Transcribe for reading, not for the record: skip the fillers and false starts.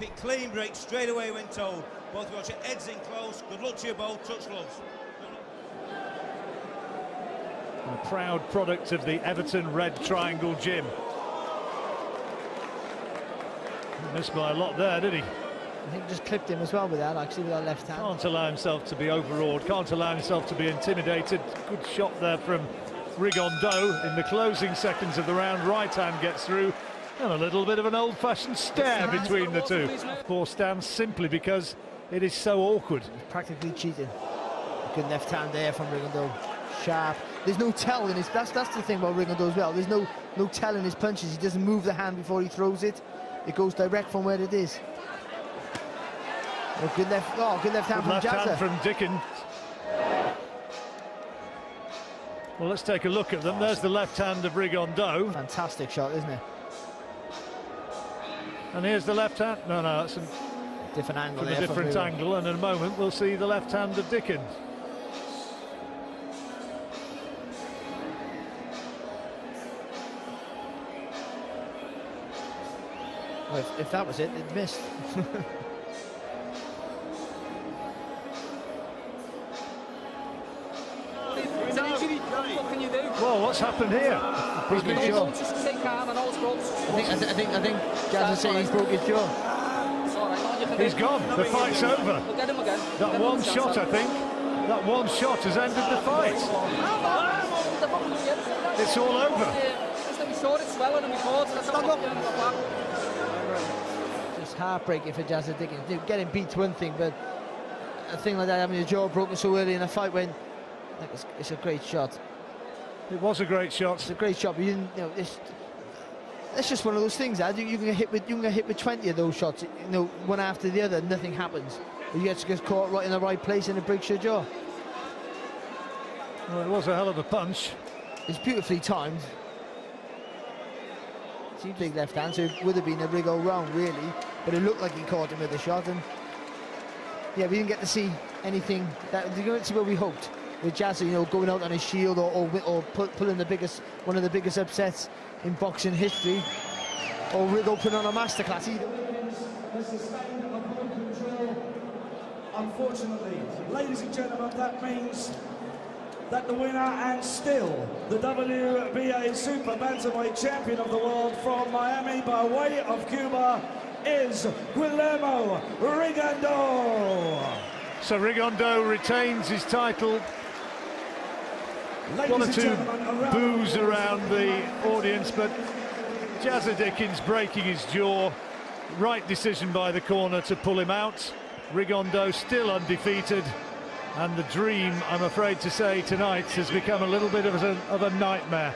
Keep it clean, break straight away when told. Both watch it, heads in close. Good luck to you both, touch gloves. A proud product of the Everton Red Triangle gym. Missed by a lot there, did he? I think just clipped him as well with that, actually, with that left hand. Can't allow himself to be overawed, can't allow himself to be intimidated. Good shot there from Rigondeaux in the closing seconds of the round. Right hand gets through, and a little bit of an old-fashioned stare between the two. Four stands simply because it is so awkward. Practically cheating. Good left hand there from Rigondeaux. Sharp. There's no tell in his... That's the thing about Rigondeaux as well. There's no tell in his punches. He doesn't move the hand before he throws it. It goes direct from where it is. Oh, good left. Oh, good left hand from Jazza. Left hand from Dickens. Well, let's take a look at them. There's the left hand of Rigondeaux. Fantastic shot, isn't it? And here's the left hand. No, that's a different angle. From a different angle, and in a moment we'll see the left hand of Dickens. Well, if that was it, they'd missed. Well, what's happened here? Broke his jaw. I think Jazza said he's broke his jaw. He's gone. The fight's over. That one shot, I think. That one shot has ended the fight. It's all over. Just heartbreaking for Jazza Dickens. Getting beat's one thing, but a thing like that, having your jaw broken so early in a fight when it's a great shot. It was a great shot. It's a great shot, but you didn't, you know, it's just one of those things, Ad. You can get hit with 20 of those shots, you know, one after the other, and nothing happens. You get caught right in the right place and it breaks your jaw. Well, it was a hell of a punch. It's beautifully timed. It's a big left hand, so it would have been a wriggle round really, but it looked like he caught him with a shot, and yeah, we didn't get to see anything that we didn't see what we hoped. With Jazza, you know, going out on his shield or pulling the biggest, one of the biggest upsets in boxing history, or Rigondeaux putting on a masterclass. Unfortunately, ladies and gentlemen, that means that the winner and still the WBA Super Bantamweight Champion of the World from Miami by way of Cuba is Guillermo Rigondeaux. So Rigondeaux retains his title. One or two boos around the audience, but Jazza Dickens breaking his jaw. Right decision by the corner to pull him out. Rigondeaux still undefeated, and the dream, I'm afraid to say, tonight has become a little bit of a nightmare.